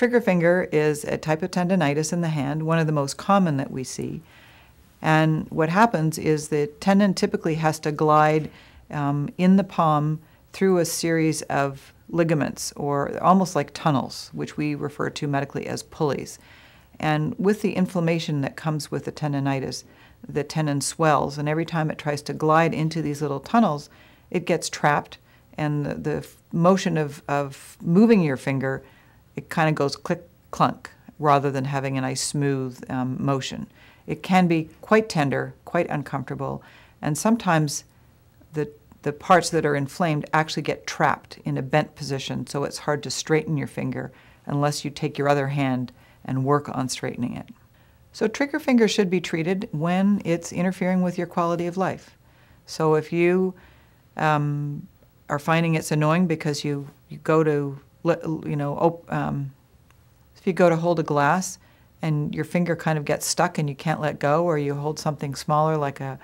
Trigger finger is a type of tendinitis in the hand, one of the most common that we see. And what happens is the tendon typically has to glide in the palm through a series of ligaments, or almost like tunnels, which we refer to medically as pulleys. And with the inflammation that comes with the tendinitis, the tendon swells, and every time it tries to glide into these little tunnels, it gets trapped, and the motion of moving your finger, it kind of goes click, clunk, rather than having a nice smooth motion. It can be quite tender, quite uncomfortable, and sometimes the parts that are inflamed actually get trapped in a bent position, so it's hard to straighten your finger unless you take your other hand and work on straightening it. So trigger finger should be treated when it's interfering with your quality of life. So if you are finding it's annoying because you go to, you know, if you go to hold a glass and your finger kind of gets stuck and you can't let go, or you hold something smaller like a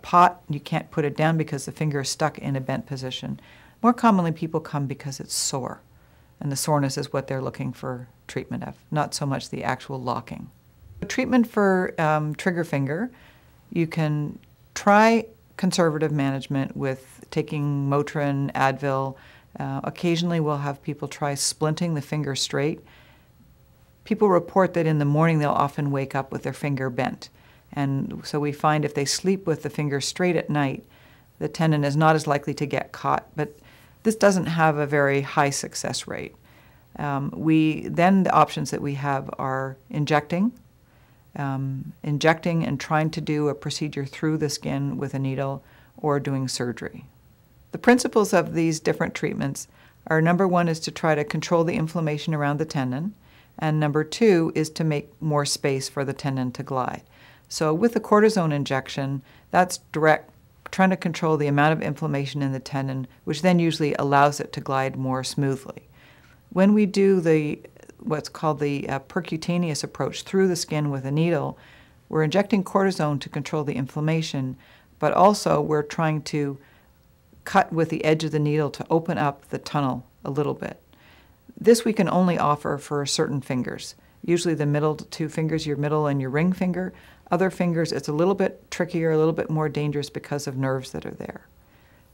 pot, you can't put it down because the finger is stuck in a bent position. More commonly, people come because it's sore, and the soreness is what they're looking for treatment of, not so much the actual locking. Treatment for trigger finger, you can try conservative management with taking Motrin, Advil. Occasionally we'll have people try splinting the finger straight. People report that in the morning they'll often wake up with their finger bent. And so we find if they sleep with the finger straight at night, the tendon is not as likely to get caught. But this doesn't have a very high success rate. Then the options that we have are injecting. Injecting and trying to do a procedure through the skin with a needle, or doing surgery. The principles of these different treatments are, number one is to try to control the inflammation around the tendon, and number two is to make more space for the tendon to glide. So with the cortisone injection, that's direct, trying to control the amount of inflammation in the tendon, which then usually allows it to glide more smoothly. When we do the what's called the percutaneous approach through the skin with a needle, we're injecting cortisone to control the inflammation, but also we're trying to cut with the edge of the needle to open up the tunnel a little bit. This we can only offer for certain fingers, usually the middle two fingers, your middle and your ring finger. Other fingers, it's a little bit trickier, a little bit more dangerous because of nerves that are there.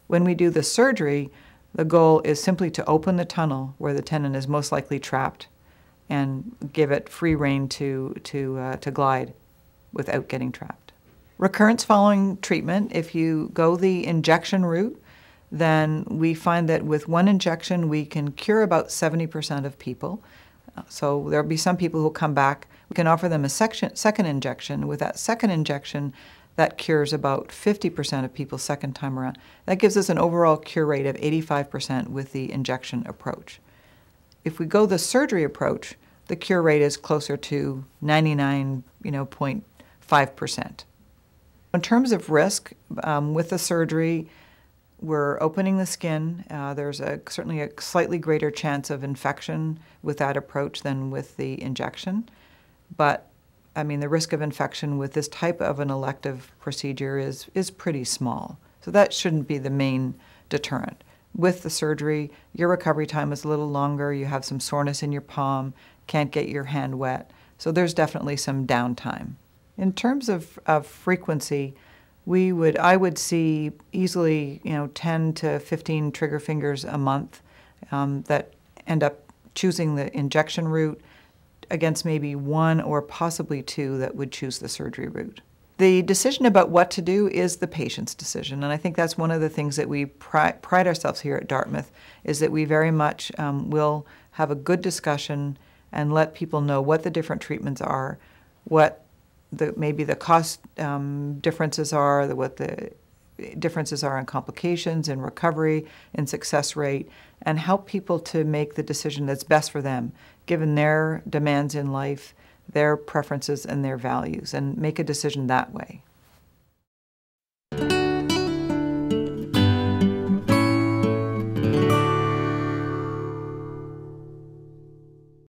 When we do the surgery, the goal is simply to open the tunnel where the tendon is most likely trapped and give it free rein to glide without getting trapped. Recurrence following treatment, if you go the injection route, then we find that with one injection we can cure about 70% of people. So there'll be some people who come back. We can offer them a second injection. With that second injection, that cures about 50% of people second time around. That gives us an overall cure rate of 85% with the injection approach. If we go the surgery approach, the cure rate is closer to 99.5%. In terms of risk, with the surgery, we're opening the skin. There's certainly a slightly greater chance of infection with that approach than with the injection. But I mean, the risk of infection with this type of an elective procedure is pretty small. So that shouldn't be the main deterrent. With the surgery, your recovery time is a little longer, you have some soreness in your palm, can't get your hand wet, so there's definitely some downtime. In terms of frequency, I would see easily 10 to 15 trigger fingers a month that end up choosing the injection route against maybe one or possibly two that would choose the surgery route. The decision about what to do is the patient's decision, and I think that's one of the things that we pride ourselves here at Dartmouth, is that we very much will have a good discussion and let people know what the different treatments are, what maybe the cost differences are, what the differences are in complications, in recovery, in success rate, and help people to make the decision that's best for them, given their demands in life, their preferences and their values, and make a decision that way.